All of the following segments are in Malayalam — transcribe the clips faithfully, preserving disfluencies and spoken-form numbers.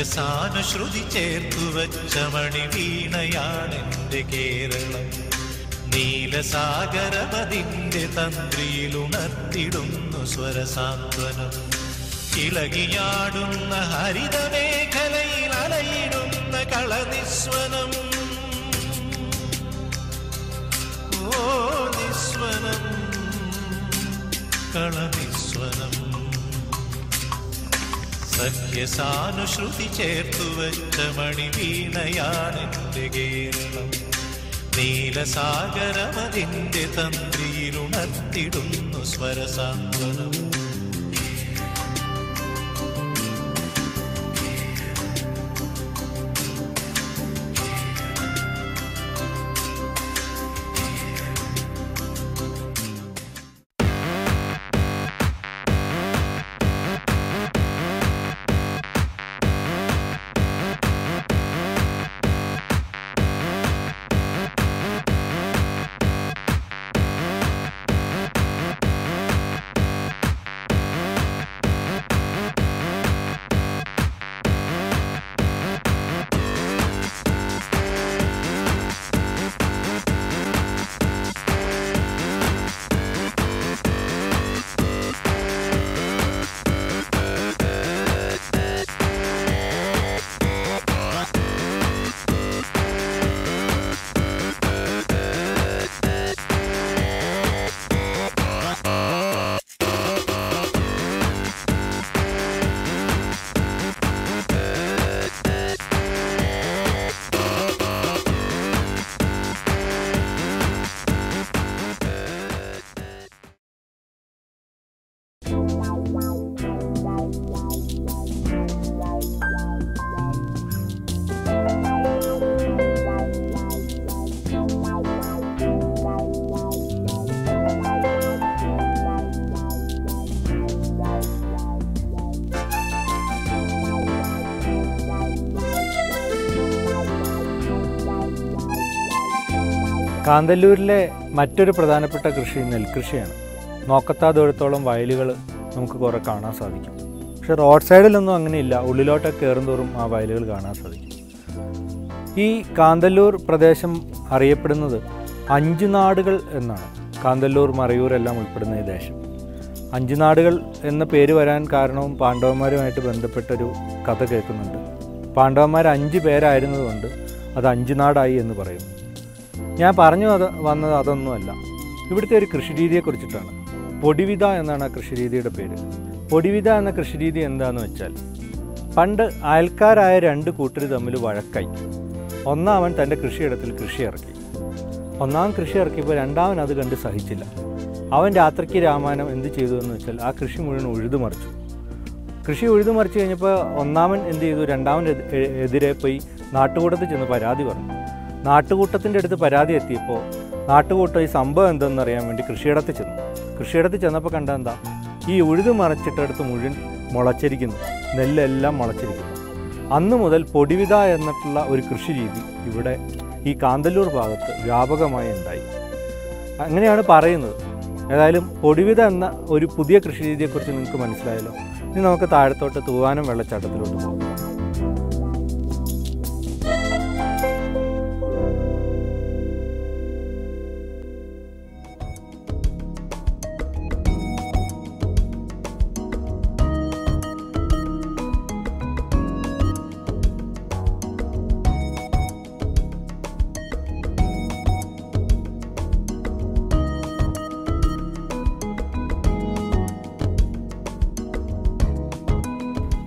വ്യസാനുശ്രുതി ചേർത്തു വച്ച മണിവീണയാണെന്റെ കേരളം. നീലസാഗരപതിന്റെ തന്ത്രിയിലുണർത്തിടുന്നു സ്വരസാന്ത്വനം. ഇളകിയാടുന്ന ഹരിതമേഖലയിൽ അലയിടുന്ന കളനിസ്വനം. ഓ നിസ്വനം, കളനിസ്വനം. സഖ്യസാനുശ്രുതി ചേർത്തു വച്ച മണിവീണയാണെന്റെ കേരളം. നീലസാഗരമതിന്റെ തന്ത്രിയിലുണർത്തിടുന്നു സ്വരസാന്ത്വനം. കാന്തല്ലൂരിലെ മറ്റൊരു പ്രധാനപ്പെട്ട കൃഷി നെൽകൃഷിയാണ്. നോക്കത്താതൊഴുത്തോളം വയലുകൾ നമുക്ക് കുറേ കാണാൻ സാധിക്കും. പക്ഷേ റോഡ് സൈഡിലൊന്നും അങ്ങനെയില്ല. ഉള്ളിലോട്ടൊക്കെ കയറുന്തോറും ആ വയലുകൾ കാണാൻ സാധിക്കും. ഈ കാന്തല്ലൂർ പ്രദേശം അറിയപ്പെടുന്നത് അഞ്ചു നാടുകൾ എന്നാണ്. കാന്തല്ലൂർ, മറയൂർ എല്ലാം ഉൾപ്പെടുന്ന ഈ ദേശം അഞ്ചു നാടുകൾ എന്ന പേര് വരാൻ കാരണവും പാണ്ഡവന്മാരുമായിട്ട് ബന്ധപ്പെട്ടൊരു കഥ കേൾക്കുന്നുണ്ട്. പാണ്ഡവന്മാർ അഞ്ച് പേരായിരുന്നതുകൊണ്ട് അത് അഞ്ചു നാടായി എന്ന് പറയും. ഞാൻ പറഞ്ഞു അത് വന്നത് അതൊന്നുമല്ല. ഇവിടുത്തെ ഒരു കൃഷിരീതിയെക്കുറിച്ചിട്ടാണ്. പൊടിവിത എന്നാണ് ആ കൃഷിരീതിയുടെ പേര്. പൊടിവിത എന്ന കൃഷിരീതി എന്താണെന്ന് വെച്ചാൽ, പണ്ട് അയൽക്കാരായ രണ്ട് കൂട്ടർ തമ്മിൽ വഴക്കായി. ഒന്നാമൻ തൻ്റെ കൃഷിയിടത്തിൽ കൃഷി ഇറക്കി. ഒന്നാമൻ കൃഷി ഇറക്കിയപ്പോൾ രണ്ടാമൻ അത് കണ്ട് സഹിച്ചില്ല. അവൻ രാത്രിക്ക് രാമായണം എന്ത് ചെയ്തു എന്ന് വെച്ചാൽ, ആ കൃഷി മുഴുവൻ ഉഴുതുമറിച്ചു. കൃഷി ഉഴുതുമറിച്ച് കഴിഞ്ഞപ്പോൾ ഒന്നാമൻ എന്ത് ചെയ്തു, രണ്ടാമൻ എതിരെ പോയി നാട്ടുകൂടത്തിൽ ചെന്ന് പരാതി പറഞ്ഞു. നാട്ടുകൂട്ടത്തിൻ്റെ അടുത്ത് പരാതി എത്തിയപ്പോൾ നാട്ടുകൂട്ടം ഈ സംഭവം എന്തെന്നറിയാൻ വേണ്ടി കൃഷിയിടത്ത് ചെന്നു. കൃഷിയിടത്തിൽ ചെന്നപ്പോൾ കണ്ട എന്താ, ഈ ഉഴുത് മറച്ചിട്ടടുത്ത് മുഴുവൻ മുളച്ചിരിക്കുന്നു, നെല്ലെല്ലാം മുളച്ചിരിക്കുന്നു. അന്നു മുതൽ പൊടിവിത എന്നിട്ടുള്ള ഒരു കൃഷി രീതി ഇവിടെ ഈ കാന്തല്ലൂർ ഭാഗത്ത് വ്യാപകമായി ഉണ്ടായി, അങ്ങനെയാണ് പറയുന്നത്. ഏതായാലും പൊടിവിത എന്ന ഒരു പുതിയ കൃഷി രീതിയെക്കുറിച്ച് നിങ്ങൾക്ക് മനസ്സിലായല്ലോ. ഇനി നമുക്ക് താഴത്തോട്ട് തൂവാനം വെള്ളച്ചാട്ടത്തിലോട്ട് പോകാം.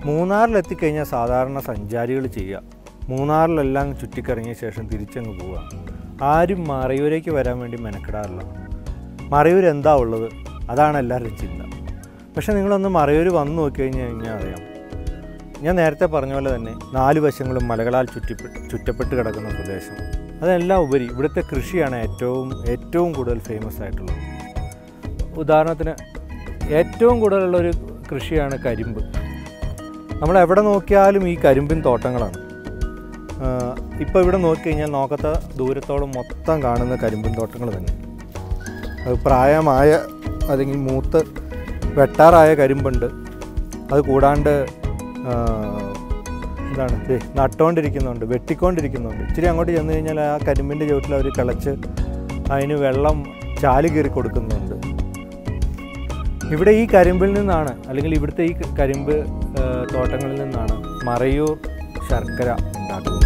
മൂന്നാറിലെത്തിക്കഴിഞ്ഞാൽ സാധാരണ സഞ്ചാരികൾ ചെയ്യുക, മൂന്നാറിലെല്ലാം ചുറ്റിക്കറങ്ങിയ ശേഷം തിരിച്ചങ്ങ് പോവുക. ആരും മറയൂരേക്ക് വരാൻ വേണ്ടി മെനക്കെടാറില്ല. മറയൂർ എന്താ ഉള്ളത്, അതാണ് എല്ലാവരുടെയും ചിന്ത. പക്ഷേ നിങ്ങളൊന്ന് മറയൂർ വന്ന് നോക്കിക്കഴിഞ്ഞ് കഴിഞ്ഞാൽ അറിയാം, ഞാൻ നേരത്തെ പറഞ്ഞ പോലെ തന്നെ നാല് വശങ്ങളും മലകളാൽ ചുറ്റിപ്പെട്ട് ചുറ്റപ്പെട്ട് കിടക്കുന്ന പ്രദേശം. അതെല്ലാം ഉപരി ഇവിടുത്തെ കൃഷിയാണ് ഏറ്റവും ഏറ്റവും കൂടുതൽ ഫേമസ് ആയിട്ടുള്ളത്. ഉദാഹരണത്തിന് ഏറ്റവും കൂടുതലുള്ളൊരു കൃഷിയാണ് കരിമ്പ്. നമ്മളെവിടെ നോക്കിയാലും ഈ കരിമ്പിൻ തോട്ടങ്ങളാണ്. ഇപ്പോൾ ഇവിടെ നോക്കിക്കഴിഞ്ഞാൽ നോക്കാത്ത ദൂരത്തോളം മൊത്തം കാണുന്ന കരിമ്പിൻ തോട്ടങ്ങൾ തന്നെ. അത് പ്രായമായ അല്ലെങ്കിൽ മൂത്ത് വെട്ടാറായ കരിമ്പുണ്ട്. അത് കൂടാണ്ട് നട്ടുകൊണ്ടിരിക്കുന്നുണ്ട്, വെട്ടിക്കൊണ്ടിരിക്കുന്നുണ്ട്. ഇച്ചിരി അങ്ങോട്ട് ചെന്ന് കഴിഞ്ഞാൽ ആ കരിമ്പിൻ്റെ ചുവട്ടിൽ അവർ കിളച്ച് അതിന് വെള്ളം ചാല് കീറി കൊടുക്കുന്നുണ്ട്. ഇവിടെ ഈ കരിമ്പിൽ നിന്നാണ്, അല്ലെങ്കിൽ ഇവിടുത്തെ ഈ കരിമ്പ് തോട്ടങ്ങളിൽ നിന്നാണ് മറയൂർ ശർക്കര ഉണ്ടാക്കുന്നത്.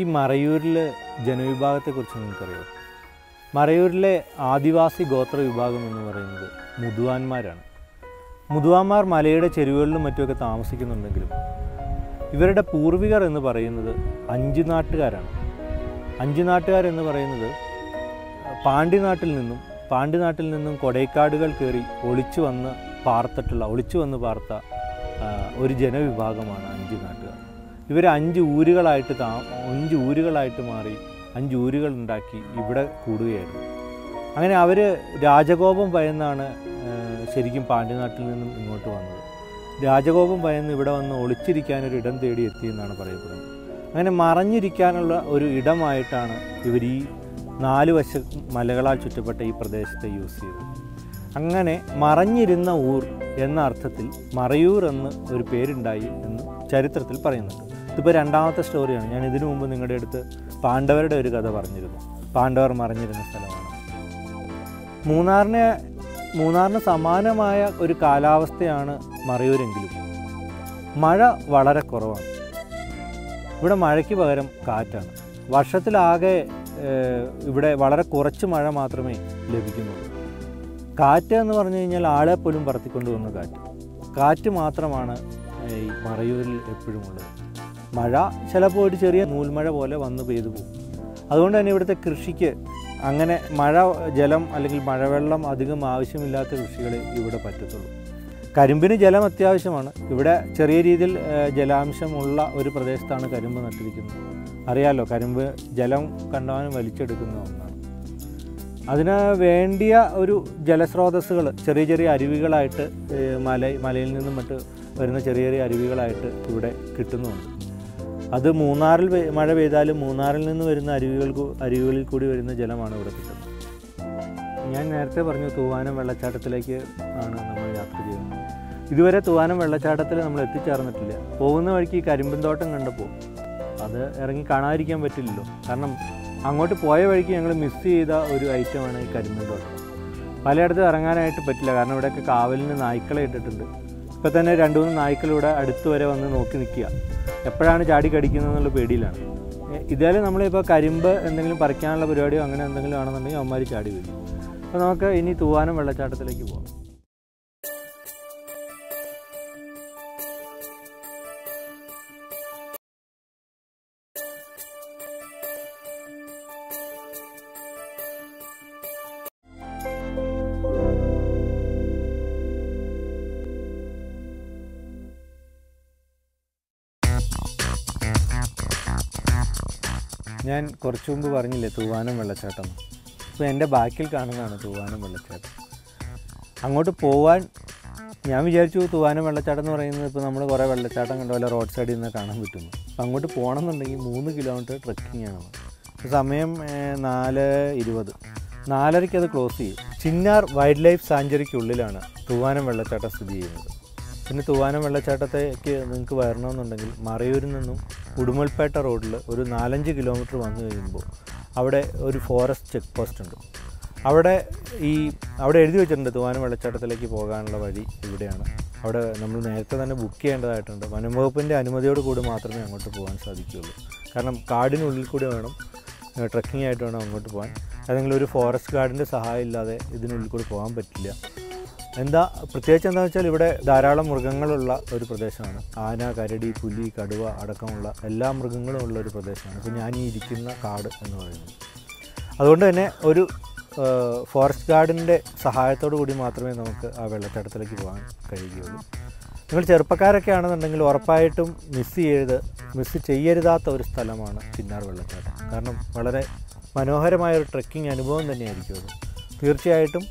ഈ മറയൂരിലെ ജനവിഭാഗത്തെക്കുറിച്ച് നിങ്ങൾക്കറിയാം. മറയൂരിലെ ആദിവാസി ഗോത്ര വിഭാഗം എന്ന് പറയുന്നത് മുതുവാന്മാരാണ്. മുതുവാന്മാർ മലയുടെ ചെരുവുകളിലും മറ്റുമൊക്കെ താമസിക്കുന്നുണ്ടെങ്കിലും ഇവരുടെ പൂർവികർ എന്ന് പറയുന്നത് അഞ്ചു നാട്ടുകാരാണ്. അഞ്ചു നാട്ടുകാരെന്ന് പറയുന്നത് പാണ്ടിനാട്ടിൽ നിന്നും പാണ്ടിനാട്ടിൽ നിന്നും കൊടൈക്കാടുകൾ കയറി ഒളിച്ചു വന്ന് പാർത്തിട്ടുള്ള ഒളിച്ചു വന്ന് പാർത്ത ഒരു ജനവിഭാഗമാണ് അഞ്ചു നാട്ടുകാർ. ഇവർ അഞ്ച് ഊരുകളായിട്ട് താ അഞ്ച് ഊരുകളായിട്ട് മാറി അഞ്ച് ഊരുകളുണ്ടാക്കി ഇവിടെ കൂടുകയായിരുന്നു. അങ്ങനെ അവർ രാജകോപം ഭയന്നാണ് ശരിക്കും പാണ്ടിനാട്ടിൽ നിന്നും ഇങ്ങോട്ട് വന്നത്. രാജകോപം ഭയന്ന് ഇവിടെ വന്ന് ഒളിച്ചിരിക്കാനൊരു ഇടം തേടി എത്തിയെന്നാണ് പറയപ്പെടുന്നത്. അങ്ങനെ മറഞ്ഞിരിക്കാനുള്ള ഒരു ഇടമായിട്ടാണ് ഇവർ ഈ നാല് വശ മലകളാൽ ചുറ്റപ്പെട്ട ഈ പ്രദേശത്തെ യൂസ് ചെയ്തത്. അങ്ങനെ മറഞ്ഞിരുന്ന ഊർ എന്ന അർത്ഥത്തിൽ മറയൂർ എന്ന് ഒരു പേരുണ്ടായി എന്ന് ചരിത്രത്തിൽ പറയുന്നുണ്ട്. ഇതിപ്പോൾ രണ്ടാമത്തെ സ്റ്റോറിയാണ്. ഞാൻ ഇതിനു മുമ്പ് നിങ്ങളുടെ അടുത്ത് പാണ്ഡവരുടെ ഒരു കഥ പറഞ്ഞിരുന്നു. പാണ്ഡവർ മറഞ്ഞിരുന്ന സ്ഥലമാണ് മൂന്നാറിനെ. മൂന്നാറിന് സമാനമായ ഒരു കാലാവസ്ഥയാണ് മറയൂരെങ്കിലും മഴ വളരെ കുറവാണ്. ഇവിടെ മഴയ്ക്ക് പകരം കാറ്റാണ്. വർഷത്തിലാകെ ഇവിടെ വളരെ കുറച്ച് മഴ മാത്രമേ ലഭിക്കുന്നുള്ളൂ. കാറ്റ് എന്ന് പറഞ്ഞു കഴിഞ്ഞാൽ ആളെ പോലും പറത്തിക്കൊണ്ട് വന്ന കാറ്റ് കാറ്റ് മാത്രമാണ് ഈ മറയൂരിൽ എപ്പോഴും ഉള്ളത്. മഴ ചിലപ്പോൾ ഒരു ചെറിയ നൂൽമഴ പോലെ വന്ന് പെയ്തു പോകും. അതുകൊണ്ട് തന്നെ ഇവിടുത്തെ കൃഷിക്ക് അങ്ങനെ മഴ ജലം അല്ലെങ്കിൽ മഴവെള്ളം അധികം ആവശ്യമില്ലാത്ത കൃഷികൾ ഇവിടെ പറ്റത്തുള്ളൂ. കരിമ്പിന് ജലം അത്യാവശ്യമാണ്. ഇവിടെ ചെറിയ രീതിയിൽ ജലാംശമുള്ള ഒരു പ്രദേശത്താണ് കരിമ്പ് നട്ടിരിക്കുന്നത്. അറിയാമല്ലോ, കരിമ്പ് ജലം കണ്ടാലും വലിച്ചെടുക്കുന്ന ഒന്നാണ്. അതിന് വേണ്ടിയ ഒരു ജലസ്രോതസ്സുകൾ ചെറിയ ചെറിയ അരുവികളായിട്ട് മല മലയിൽ നിന്നും മറ്റ് വരുന്ന ചെറിയ ചെറിയ അരുവികളായിട്ട് ഇവിടെ കിട്ടുന്നുണ്ട്. അത് മൂന്നാറിൽ മഴ പെയ്താലും മൂന്നാറിൽ നിന്ന് വരുന്ന അരുവികൾക്ക് അരുവികളിൽ കൂടി വരുന്ന ജലമാണ് ഇവിടെ കിട്ടുന്നത്. ഞാൻ നേരത്തെ പറഞ്ഞു തൂവാനം വെള്ളച്ചാട്ടത്തിലേക്ക് ആണ് നമ്മൾ യാത്ര ചെയ്യുന്നത്. ഇതുവരെ തൂവാനം വെള്ളച്ചാട്ടത്തിൽ നമ്മൾ എത്തിച്ചേർന്നിട്ടില്ല. പോകുന്ന വഴിക്ക് ഈ കരിമ്പിൻ തോട്ടം കണ്ടപ്പോൾ അത് ഇറങ്ങി കാണാതിരിക്കാൻ പറ്റില്ലല്ലോ. കാരണം അങ്ങോട്ട് പോയ വഴിക്ക് ഞങ്ങൾ മിസ്സ് ചെയ്ത ഒരു ഐറ്റമാണ് ഈ കരിമ്പിൻ തോട്ടം. പലയിടത്തും ഇറങ്ങാനായിട്ട് പറ്റില്ല, കാരണം ഇവിടെയൊക്കെ കാവലിന് നായ്ക്കളെ ഇട്ടിട്ടുണ്ട്. ഇപ്പോൾ തന്നെ രണ്ട് മൂന്ന് നായ്ക്കളിവിടെ അടുത്ത് വരെ വന്ന് നോക്കി നിൽക്കുക, എപ്പോഴാണ് ചാടി കടിക്കുന്നതെന്നുള്ള പേടിയിലാണ്. ഇതായാലും നമ്മളിപ്പോൾ കരിമ്പ് എന്തെങ്കിലും പറിക്കാനുള്ള പരിപാടിയോ അങ്ങനെ എന്തെങ്കിലും ആണെന്നുണ്ടെങ്കിൽ അവന്മാർ ചാടി വരും. അപ്പോൾ നമുക്ക് ഇനി തൂവാനം വെള്ളച്ചാട്ടത്തിലേക്ക് പോകാം. ഞാൻ കുറച്ചു മുമ്പ് പറഞ്ഞില്ലേ തൂവാനം വെള്ളച്ചാട്ടം. അപ്പോൾ എൻ്റെ ബാക്കിൽ കാണുന്നതാണ് തൂവാനം വെള്ളച്ചാട്ടം. അങ്ങോട്ട് പോവാൻ ഞാൻ വിചാരിച്ചു തൂവാനം വെള്ളച്ചാട്ടം എന്ന് പറയുന്നത് ഇപ്പോൾ നമ്മൾ കുറേ വെള്ളച്ചാട്ടം കണ്ട പോലെ റോഡ് സൈഡിൽ നിന്ന് കാണാൻ പറ്റുന്നു. അപ്പോൾ അങ്ങോട്ട് പോകണം എന്നുണ്ടെങ്കിൽ മൂന്ന് കിലോമീറ്റർ ട്രക്കിംഗ് ആണ്. സമയം നാല് ഇരുപത് നാലരയ്ക്ക് അത് ക്ലോസ് ചെയ്യും. ചിന്നാർ വൈൽഡ് ലൈഫ് സാഞ്ചുറിക്കുള്ളിലാണ് തൂവാനം വെള്ളച്ചാട്ടം സ്ഥിതി ചെയ്യുന്നത്. പിന്നെ തൂവാനം വെള്ളച്ചാട്ടത്തേക്ക് നിങ്ങൾക്ക് വരണമെന്നുണ്ടെങ്കിൽ മറയൂരിൽ നിന്നും ഉടുമൽപേട്ട റോഡിൽ ഒരു നാലഞ്ച് കിലോമീറ്റർ വന്നു കഴിയുമ്പോൾ അവിടെ ഒരു ഫോറസ്റ്റ് ചെക്ക് പോസ്റ്റ് ഉണ്ട്. അവിടെ ഈ അവിടെ എഴുതി വെച്ചിട്ടുണ്ട് തൂവാനം വെള്ളച്ചാട്ടത്തിലേക്ക് പോകാനുള്ള വഴി ഇവിടെയാണ്. അവിടെ നമ്മൾ നേരത്തെ തന്നെ ബുക്ക് ചെയ്യേണ്ടതായിട്ടുണ്ട്. വനംവകുപ്പിൻ്റെ അനുമതിയോട് കൂടി മാത്രമേ അങ്ങോട്ട് പോകാൻ സാധിക്കുകയുള്ളൂ. കാരണം കാടിനുള്ളിൽ കൂടി വേണം, ട്രക്കിംഗ് ആയിട്ട് വേണം അങ്ങോട്ട് പോകാൻ. അല്ലെങ്കിൽ ഒരു ഫോറസ്റ്റ് ഗാർഡിൻ്റെ സഹായം ഇല്ലാതെ ഇതിനുള്ളിൽ കൂടി പോകാൻ പറ്റില്ല. എന്താ പ്രത്യേകിച്ച് എന്താണെന്ന് വെച്ചാൽ ഇവിടെ ധാരാളം മൃഗങ്ങളുള്ള ഒരു പ്രദേശമാണ്. ആന, കരടി, പുലി, കടുവ അടക്കമുള്ള എല്ലാ മൃഗങ്ങളും ഉള്ള ഒരു പ്രദേശമാണ് ഇപ്പോൾ ഞാൻ ഈ ഇരിക്കുന്ന കാട് എന്ന് പറയുന്നത്. അതുകൊണ്ട് തന്നെ ഒരു ഫോറസ്റ്റ് ഗാർഡിൻ്റെ സഹായത്തോടു കൂടി മാത്രമേ നമുക്ക് ആ വെള്ളച്ചാട്ടത്തിലേക്ക് പോകാൻ കഴിയുകയുള്ളൂ. നിങ്ങൾ ചെറുപ്പക്കാരൊക്കെ ആണെന്നുണ്ടെങ്കിൽ ഉറപ്പായിട്ടും മിസ് ചെയ്ത് മിസ് ചെയ്യരുതാത്ത ഒരു സ്ഥലമാണ് ചിന്നാർ വെള്ളച്ചാട്ടം. കാരണം വളരെ മനോഹരമായ ഒരു ട്രക്കിംഗ് അനുഭവം തന്നെയായിരിക്കും അത്. തീർച്ചയായിട്ടും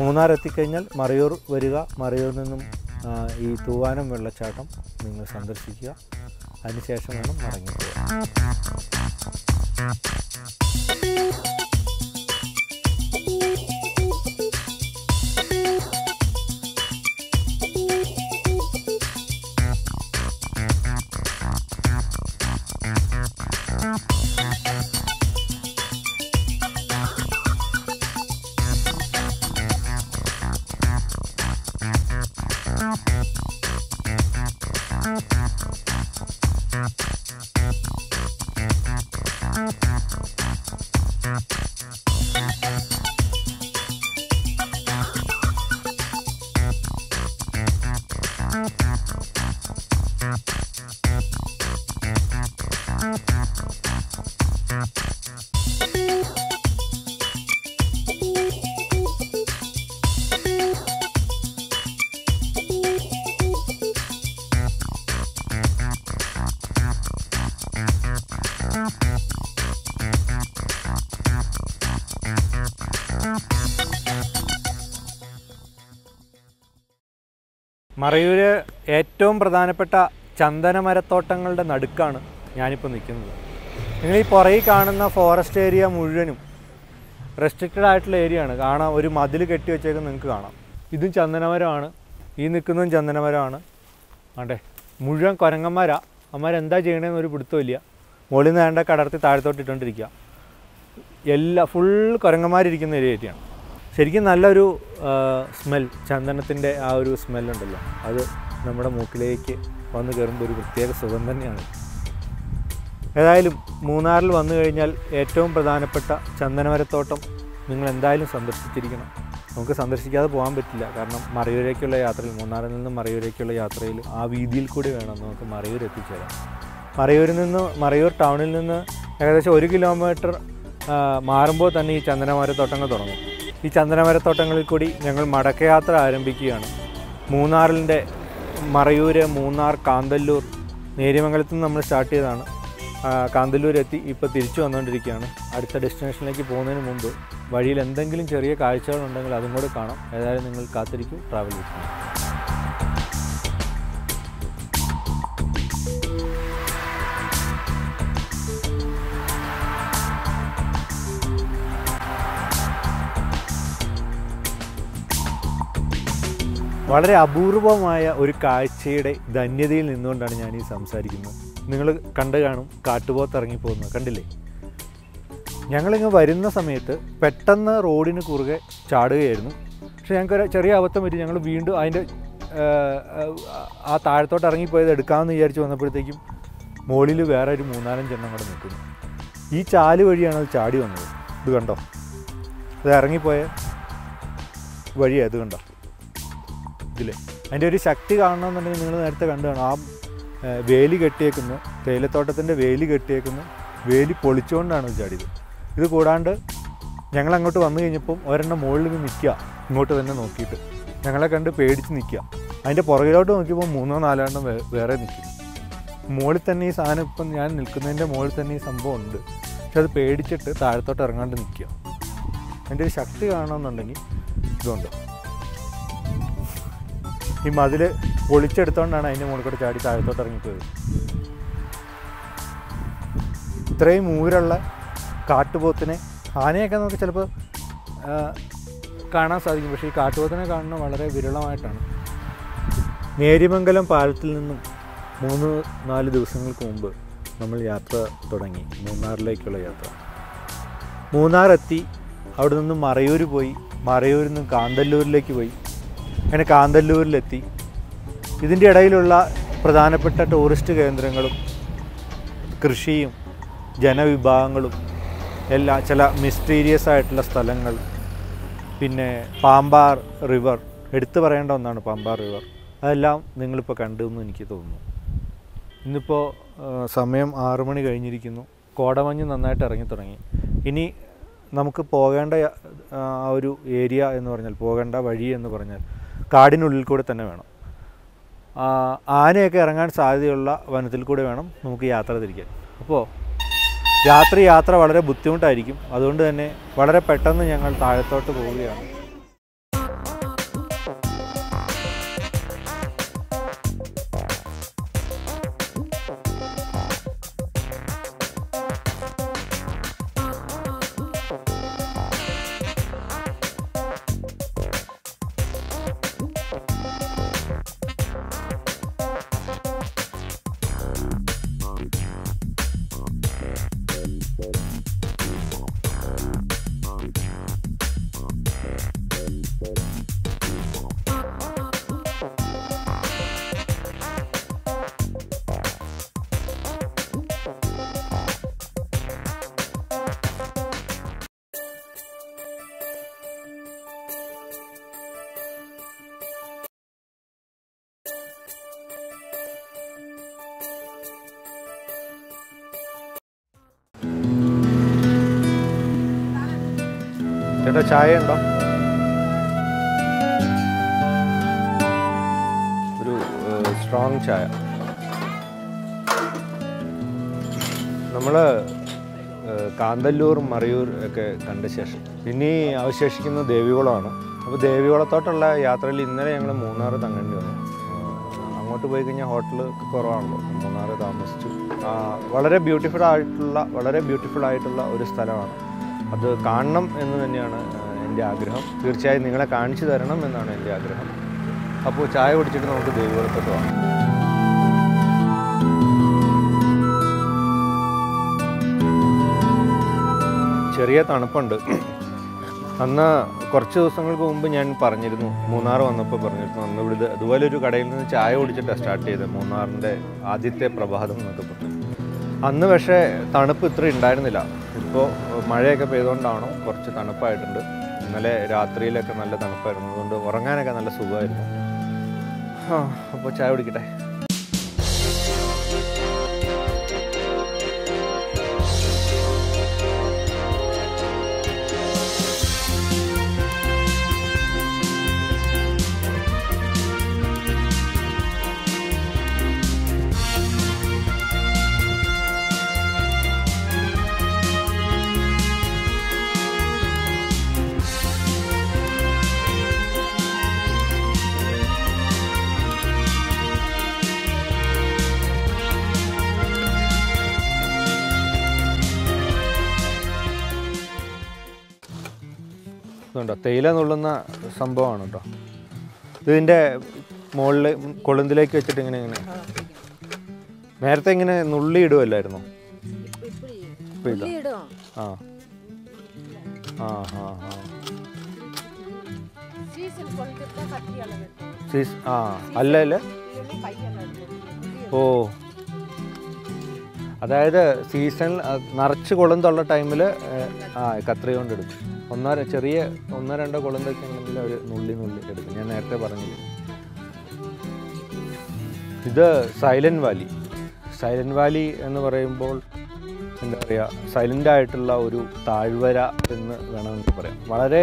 മൂന്നാർ എത്തിക്കഴിഞ്ഞാൽ മറയൂർ വരിക, മറയൂരിൽ നിന്നും ഈ തൂവാനം വെള്ളച്ചാട്ടം നിങ്ങൾ സന്ദർശിക്കുക, അതിനുശേഷം വേണം മടങ്ങിക്കുക. മറയൂര് ഏറ്റവും പ്രധാനപ്പെട്ട ചന്ദനമരത്തോട്ടങ്ങളുടെ നടുക്കാണ് ഞാനിപ്പോൾ നിൽക്കുന്നത്. നിങ്ങൾ ഈ പുറകിൽ കാണുന്ന ഫോറസ്റ്റ് ഏരിയ മുഴുവനും റെസ്ട്രിക്റ്റഡ് ആയിട്ടുള്ള ഏരിയ ആണ്. കാണാം, ഒരു മതിൽ കെട്ടി വെച്ചേക്കും, നിങ്ങൾക്ക് കാണാം. ഇതും ചന്ദനമരമാണ്, ഈ നിൽക്കുന്നതും ചന്ദനമരമാണ്. ആണ്ടേ മുഴുവൻ കുരങ്ങന്മാരാണ്, അമ്മമാരെന്താ ചെയ്യണമെന്ന് ഒരു പിടുത്തമില്ല. മുകളിൽ നിന്ന് വേണ്ട കടർത്തി താഴത്തോട്ട് ഇട്ടുകൊണ്ടിരിക്കുക. എല്ലാ ഫുൾ കുരങ്ങന്മാരിയ്ക്കുന്ന ഒരു ഏരിയയാണ്. ശരിക്കും നല്ലൊരു സ്മെൽ, ചന്ദനത്തിൻ്റെ ആ ഒരു സ്മെല്ലുണ്ടല്ലോ, അത് നമ്മുടെ മൂക്കിലേക്ക് വന്ന് കയറുമ്പോൾ ഒരു പ്രത്യേക സുഖം തന്നെയാണ്. ഏതായാലും മൂന്നാറിൽ വന്നു കഴിഞ്ഞാൽ ഏറ്റവും പ്രധാനപ്പെട്ട ചന്ദനമരത്തോട്ടം നിങ്ങൾ എന്തായാലും സന്ദർശിച്ചിരിക്കണം. നമുക്ക് സന്ദർശിക്കാതെ പോകാൻ പറ്റില്ല, കാരണം മറയൂരേക്കുള്ള യാത്രയിൽ, മൂന്നാറിൽ നിന്ന് മറയൂരേക്കുള്ള യാത്രയിൽ ആ വീതിയിൽ കൂടി വേണം നമുക്ക് മറയൂർ എത്തിച്ചേരാൻ. മറയൂരിൽ നിന്ന്, മറയൂർ ടൗണിൽ നിന്ന് ഏകദേശം ഒരു കിലോമീറ്റർ മാറുമ്പോൾ തന്നെ ഈ ചന്ദനമരത്തോട്ടങ്ങൾ തുടങ്ങും. ഈ ചന്ദനമരത്തോട്ടങ്ങളിൽ കൂടി ഞങ്ങൾ മടക്കയാത്ര ആരംഭിക്കുകയാണ്. മൂന്നാറിൻ്റെ മറയൂർ, മൂന്നാർ, കാന്തല്ലൂർ, നേര്യമംഗലത്ത് നിന്ന് നമ്മൾ സ്റ്റാർട്ട് ചെയ്തതാണ്. കാന്തല്ലൂർ എത്തി ഇപ്പോൾ തിരിച്ചു വന്നുകൊണ്ടിരിക്കുകയാണ്. അടുത്ത ഡെസ്റ്റിനേഷനിലേക്ക് പോകുന്നതിന് മുമ്പ് വഴിയിൽ എന്തെങ്കിലും ചെറിയ കാഴ്ചകളുണ്ടെങ്കിൽ അതും കൂടെ കാണാം. ഏതായാലും നിങ്ങൾ കാത്തിരിക്കൂ, ട്രാവൽ ചെയ്യും. വളരെ അപൂർവമായ ഒരു കാഴ്ചയുടെ ധന്യതയിൽ നിന്നുകൊണ്ടാണ് ഞാൻ ഈ സംസാരിക്കുന്നത്. നിങ്ങൾ കണ്ടു കാണും, കാട്ടുപോത്ത് ഇറങ്ങിപ്പോകുന്നത് കണ്ടില്ലേ. ഞങ്ങളിങ്ങ് വരുന്ന സമയത്ത് പെട്ടെന്ന് റോഡിന് കുറുകെ ചാടുകയായിരുന്നു. പക്ഷേ ഞങ്ങൾക്കൊരു ചെറിയ അബദ്ധം പറ്റി. ഞങ്ങൾ വീണ്ടും അതിൻ്റെ ആ താഴത്തോട്ട് ഇറങ്ങിപ്പോയത് എടുക്കാമെന്ന് വിചാരിച്ച് വന്നപ്പോഴത്തേക്കും മുകളിൽ വേറെ ഒരു മൂന്നാലഞ്ച് എണ്ണം കൂടെ നിൽക്കുന്നു. ഈ ചാല് വഴിയാണ് അത് ചാടി വന്നത്. ഇത് കണ്ടോ, അത് ഇറങ്ങിപ്പോയ വഴിയാണ്. ഇത് കണ്ടോ, ഇതില്ലേ അതിൻ്റെ ഒരു ശക്തി കാണണമെന്നുണ്ടെങ്കിൽ നിങ്ങൾ നേരത്തെ കണ്ടു കാണും. ആ വേലി കെട്ടിയേക്കുന്നു, തേയിലത്തോട്ടത്തിൻ്റെ വേലി കെട്ടിയേക്കുന്നു, വേലി പൊളിച്ചുകൊണ്ടാണ് ചാടിയത്. ഇത് കൂടാണ്ട് ഞങ്ങളങ്ങോട്ട് വന്നു കഴിഞ്ഞപ്പം ഒരെണ്ണം മുകളിൽ നിന്ന് നിൽക്കുക, ഇങ്ങോട്ട് തന്നെ നോക്കിയിട്ട് ഞങ്ങളെ കണ്ട് പേടിച്ച് നിൽക്കുക. അതിൻ്റെ പുറകിലോട്ട് നോക്കിയപ്പോൾ മൂന്നോ നാലെണ്ണം വേറെ നിൽക്കും. മുകളിൽ തന്നെ ഈ സാധനം, ഇപ്പം ഞാൻ നിൽക്കുന്നതിൻ്റെ മുകളിൽ തന്നെ ഈ സംഭവം ഉണ്ട്. പക്ഷെ അത് പേടിച്ചിട്ട് താഴത്തോട്ട് ഇറങ്ങാണ്ട് നിൽക്കുക. അതിൻ്റെ ഒരു ശക്തി കാണണമെന്നുണ്ടെങ്കിൽ ഇതുണ്ട്. ഈ മതിൽ പൊളിച്ചെടുത്തോണ്ടാണ് അതിൻ്റെ മുകളിൽ കൂടെ ചാടി താഴത്തോട്ട് ഇറങ്ങിപ്പോയത്. ഇത്രയും ഊരുള്ള കാട്ടുപോത്തിനെ, ആനയൊക്കെ നമുക്ക് ചിലപ്പോൾ കാണാൻ സാധിക്കും, പക്ഷേ ഈ കാട്ടുപോത്തിനെ കാണുന്നത് വളരെ വിരളമായിട്ടാണ്. നേര്യമംഗലം പാലത്തിൽ നിന്നും മൂന്ന് നാല് ദിവസങ്ങൾക്ക് മുമ്പ് നമ്മൾ യാത്ര തുടങ്ങി, മൂന്നാറിലേക്കുള്ള യാത്ര. മൂന്നാർ എത്തി, അവിടെ നിന്നും മറയൂർ പോയി, മറയൂരിൽ നിന്നും കാന്തല്ലൂരിലേക്ക് പോയി, അങ്ങനെ കാന്തല്ലൂരിലെത്തി. ഇതിൻ്റെ ഇടയിലുള്ള പ്രധാനപ്പെട്ട ടൂറിസ്റ്റ് കേന്ദ്രങ്ങളും കൃഷിയും ജനവിഭാഗങ്ങളും എല്ലാ ചില മിസ്റ്റീരിയസ് ആയിട്ടുള്ള സ്ഥലങ്ങൾ. പിന്നെ പാമ്പാർ റിവർ, എടുത്തു പറയേണ്ട ഒന്നാണ് പാമ്പാർ റിവർ. അതെല്ലാം നിങ്ങളിപ്പോൾ കണ്ടുവെന്ന് എനിക്ക് തോന്നുന്നു. ഇന്നിപ്പോൾ സമയം ആറു മണി കഴിഞ്ഞിരിക്കുന്നു. കോടമഞ്ഞ് നന്നായിട്ട് ഇറങ്ങി തുടങ്ങി. ഇനി നമുക്ക് പോകേണ്ട ആ ഒരു ഏരിയ എന്ന് പറഞ്ഞാൽ, പോകേണ്ട വഴി എന്ന് പറഞ്ഞാൽ കാടിനുള്ളിൽ കൂടെ തന്നെ വേണം. ആനയൊക്കെ ഇറങ്ങാൻ സാധ്യതയുള്ള വനത്തിൽ കൂടെ വേണം നമുക്ക് യാത്ര തിരിക്കാൻ. അപ്പോൾ രാത്രി യാത്ര വളരെ ബുദ്ധിമുട്ടായിരിക്കും. അതുകൊണ്ട് തന്നെ വളരെ പെട്ടെന്ന് ഞങ്ങൾ താഴത്തോട്ട് പോവുകയാണ്. ചേട്ടാ ചായ ഉണ്ടോ? ഒരു സ്ട്രോങ് ചായ. നമ്മൾ കാന്തല്ലൂർ മറയൂർ ഒക്കെ കണ്ട ശേഷം ഇനി അവശേഷിക്കുന്നത് ദേവികുളമാണ്. അപ്പോൾ ദേവികുളത്തോട്ടുള്ള യാത്രയിൽ ഇന്നലെ ഞങ്ങൾ മൂന്നാറ് തങ്ങേണ്ടി വന്നു. അങ്ങോട്ട് പോയി കഴിഞ്ഞാൽ ഹോട്ടൽ കുറവാണല്ലോ. മൂന്നാറ് താമസിച്ചു. വളരെ ബ്യൂട്ടിഫുൾ ആയിട്ടുള്ള വളരെ ബ്യൂട്ടിഫുൾ ആയിട്ടുള്ള ഒരു സ്ഥലമാണ്. അത് കാണണം എന്ന് തന്നെയാണ് എൻ്റെ ആഗ്രഹം. തീർച്ചയായും നിങ്ങളെ കാണിച്ചു തരണം എന്നാണ് എൻ്റെ ആഗ്രഹം. അപ്പോൾ ചായ കുടിച്ചിട്ട് നമുക്ക് ദേവികുളത്തോട്ട് പോകാം. ചെറിയ തണുപ്പുണ്ട്. അന്ന് കുറച്ച് ദിവസങ്ങൾക്ക് മുമ്പ് ഞാൻ പറഞ്ഞിരുന്നു, മൂന്നാർ വന്നപ്പോൾ പറഞ്ഞിരുന്നു, അന്ന് ഇവിടെ അതുപോലെ ഒരു കടയിൽ നിന്ന് ചായ കുടിച്ചിട്ടാണ് സ്റ്റാർട്ട് ചെയ്തത് മൂന്നാറിൻ്റെ ആദ്യത്തെ പ്രഭാതം എന്നൊക്കെ പറഞ്ഞു. അന്ന് പക്ഷേ തണുപ്പ് ഇത്ര ഉണ്ടായിരുന്നില്ല. ഇപ്പോൾ മഴയൊക്കെ പെയ്തുകൊണ്ടാണോ കുറച്ച് തണുപ്പായിട്ടുണ്ട്. ഇന്നലെ രാത്രിയിലൊക്കെ നല്ല തണുപ്പായിരുന്നു. അതുകൊണ്ട് ഉറങ്ങാനൊക്കെ നല്ല സുഖമായിരുന്നു. ആ അപ്പോൾ ചായ കുടിക്കട്ടെ. ണ്ടോ തേയില നുള്ളുന്ന സംഭവമാണ് കേട്ടോ. ഇതിൻ്റെ മുകളിൽ കൊളുന്തിലേക്ക് വെച്ചിട്ട് ഇങ്ങനെ ഇങ്ങനെ നേരത്തെ ഇങ്ങനെ നുള്ളി ഇടുമല്ലായിരുന്നു. ആ ആ ആ ആ അല്ല അല്ലേ. ഓ അതായത് സീസണിൽ നിറച്ച് കൊളുന്തുള്ള ടൈമിൽ ആ കത്രി കൊണ്ടെടുക്കും. ഒന്നോ ചെറിയ ഒന്നോ രണ്ടോ കുളന്തൊക്കെ ആണെങ്കിൽ അവർ നുള്ളി നുള്ളി എടുക്കും. ഞാൻ നേരത്തെ പറഞ്ഞില്ല. ഇത് സൈലൻറ്റ് വാലി. സൈലൻറ്റ് വാലി എന്ന് പറയുമ്പോൾ എന്താ പറയുക, സൈലൻ്റ് ആയിട്ടുള്ള ഒരു താഴ്വര എന്ന് വേണമെന്ന് പറയാം. വളരെ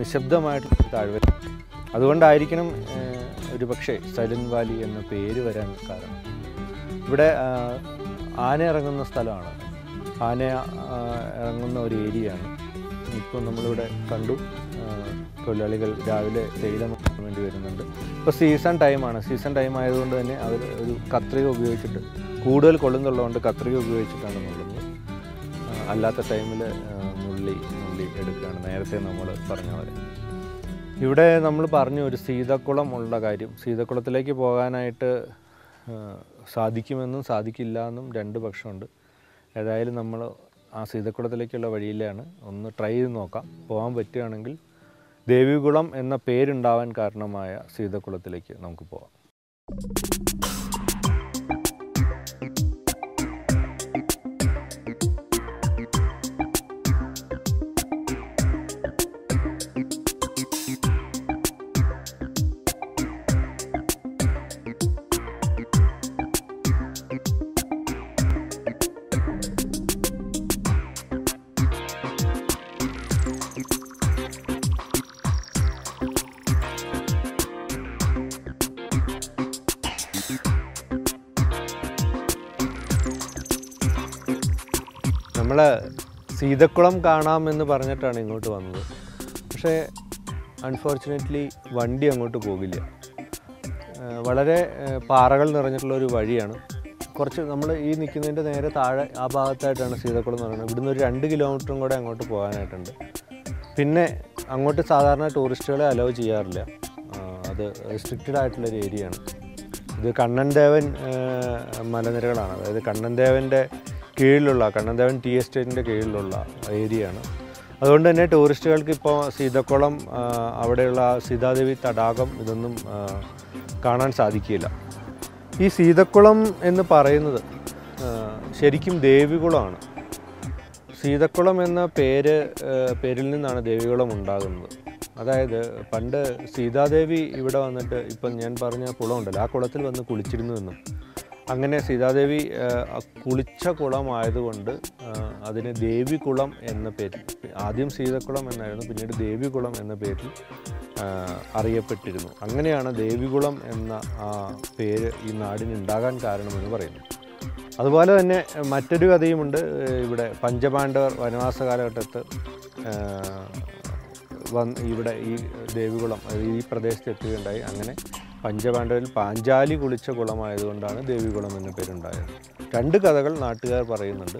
നിശബ്ദമായിട്ടുള്ളൊരു താഴ്വര. അതുകൊണ്ടായിരിക്കണം ഒരു പക്ഷേ സൈലൻറ്റ് വാലി എന്ന പേര് വരാൻ കാരണം. ഇവിടെ ആന ഇറങ്ങുന്ന സ്ഥലമാണ്. ആന ഇറങ്ങുന്ന ഒരു ഏരിയയാണ്. ഇപ്പോൾ നമ്മളിവിടെ കണ്ടു, തൊഴിലാളികൾ രാവിലെ തേയില മുക്കാൻ വേണ്ടി വരുന്നുണ്ട്. ഇപ്പോൾ സീസൺ ടൈമാണ്. സീസൺ ടൈം ആയതുകൊണ്ട് തന്നെ അവർ ഒരു കത്രിക ഉപയോഗിച്ചിട്ട്, കൂടുതൽ കൊള്ളുന്നുള്ളതുകൊണ്ട് കത്രിക ഉപയോഗിച്ചിട്ടാണ് നുള്ളുന്നത്. അല്ലാത്ത ടൈമിൽ നുള്ളി നുള്ളി എടുക്കുകയാണ്. നേരത്തെ നമ്മൾ പറഞ്ഞ പോലെ ഇവിടെ നമ്മൾ പറഞ്ഞു ഒരു സീതക്കുളം ഉള്ള കാര്യം. സീതക്കുളത്തിലേക്ക് പോകാനായിട്ട് സാധിക്കുമെന്നും സാധിക്കില്ല എന്നും രണ്ട് പക്ഷമുണ്ട്. ഏതായാലും നമ്മൾ ആ സീതക്കുളത്തിലേക്കുള്ള വഴിയിലാണ്. ഒന്ന് ട്രൈ ചെയ്ത് നോക്കാം. പോകാൻ പറ്റുകയാണെങ്കിൽ ദേവികുളം എന്ന പേരുണ്ടാവാൻ കാരണമായ സീതക്കുളത്തിലേക്ക് നമുക്ക് പോകാം. Thank you. നമ്മൾ സീതക്കുളം കാണാമെന്ന് പറഞ്ഞിട്ടാണ് ഇങ്ങോട്ട് വന്നത്. പക്ഷേ അൺഫോർച്യുനേറ്റ്ലി വണ്ടി അങ്ങോട്ട് പോകില്ല. വളരെ പാറകൾ നിറഞ്ഞിട്ടുള്ളൊരു വഴിയാണ്. കുറച്ച് നമ്മൾ ഈ നിൽക്കുന്നതിൻ്റെ നേരെ താഴെ ആ ഭാഗത്തായിട്ടാണ് സീതക്കുളം എന്ന് പറയുന്നത്. ഇവിടുന്ന് ഒരു രണ്ട് കിലോമീറ്ററും കൂടെ അങ്ങോട്ട് പോകാനായിട്ടുണ്ട്. പിന്നെ അങ്ങോട്ട് സാധാരണ ടൂറിസ്റ്റുകളെ അലോ ചെയ്യാറില്ല, അത് റെസ്ട്രിക്റ്റഡ് ആയിട്ടുള്ളൊരു ഏരിയയാണ്. ഇത് കണ്ണൻ ദേവൻ മലനിരകളാണ്, അതായത് കണ്ണൻ ദേവൻ്റെ കീഴിലുള്ള കണ്ണൻ ദേവൻ ടീ എസ്റ്റേറ്റിൻ്റെ കീഴിലുള്ള ഏരിയയാണ്. അതുകൊണ്ട് തന്നെ ടൂറിസ്റ്റുകൾക്ക് ഇപ്പോൾ സീതക്കുളം, അവിടെയുള്ള സീതാദേവി തടാകം ഇതൊന്നും കാണാൻ സാധിക്കില്ല. ഈ സീതക്കുളം എന്ന് പറയുന്നത് ശരിക്കും ദേവികുളമാണ്. സീതക്കുളം എന്ന പേര് പേരിൽ നിന്നാണ് ദേവികുളം ഉണ്ടാകുന്നത്. അതായത് പണ്ട് സീതാദേവി ഇവിടെ വന്നിട്ട്, ഇപ്പം ഞാൻ പറഞ്ഞ കുളമുണ്ടല്ലോ, ആ കുളത്തിൽ വന്ന് കുളിച്ചിരുന്നുവെന്നും അങ്ങനെ സീതാദേവി കുളിച്ച കുളമായതുകൊണ്ട് അതിന് ദേവികുളം എന്ന പേരിൽ, ആദ്യം സീതക്കുളം എന്നായിരുന്നു, പിന്നീട് ദേവികുളം എന്ന പേരിൽ അറിയപ്പെട്ടിരുന്നു. അങ്ങനെയാണ് ദേവികുളം എന്ന ആ പേര് ഈ നാടിനുണ്ടാകാൻ കാരണമെന്ന് പറയുന്നു. അതുപോലെ തന്നെ മറ്റൊരു കഥയുമുണ്ട്. ഇവിടെ പഞ്ചപാണ്ഡവർ വനവാസ കാലഘട്ടത്ത് വന്ന് ഇവിടെ ഈ ദേവികുളം ഈ പ്രദേശത്ത് എത്തുകയുണ്ടായി. അങ്ങനെ പഞ്ചപാണ്ഡവരിൽ പാഞ്ചാലി കുളിച്ച കുളമായതുകൊണ്ടാണ് ദേവികുളം എന്ന പേരുണ്ടായത്. രണ്ട് കഥകൾ നാട്ടുകാർ പറയുന്നുണ്ട്.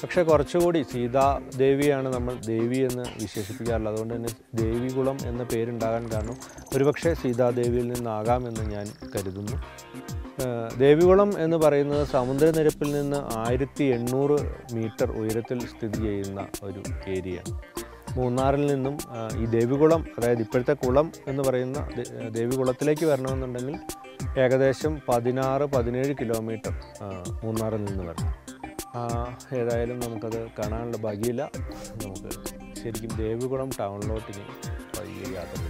പക്ഷേ കുറച്ചുകൂടി സീതാദേവിയാണ് നമ്മൾ ദേവി എന്ന് വിശേഷിപ്പിക്കാറുള്ളത്. അതുകൊണ്ട് തന്നെ ദേവികുളം എന്ന പേരുണ്ടാകാൻ കാരണം ഒരുപക്ഷെ സീതാദേവിയിൽ നിന്നാകാമെന്ന് ഞാൻ കരുതുന്നു. ദേവികുളം എന്ന് പറയുന്നത് സമുദ്രനിരപ്പിൽ നിന്ന് ആയിരത്തി എണ്ണൂറ് മീറ്റർ ഉയരത്തിൽ സ്ഥിതി ചെയ്യുന്ന ഒരു ഏരിയയാണ്. മൂന്നാറിൽ നിന്നും ഈ ദേവികുളം, അതായത് ഇപ്പോഴത്തെ കുളം എന്ന് പറയുന്ന ദേവികുളത്തിലേക്ക് വരണമെന്നുണ്ടെങ്കിൽ ഏകദേശം പതിനാറ് പതിനേഴ് കിലോമീറ്റർ മൂന്നാറിൽ നിന്ന് വരണം. ഏതായാലും നമുക്കത് കാണാനുള്ള ഭാഗ്യമില്ല. നമുക്ക് ശരിക്കും ദേവികുളം ടൗണിലോട്ട് ഇനി വലിയ യാത്ര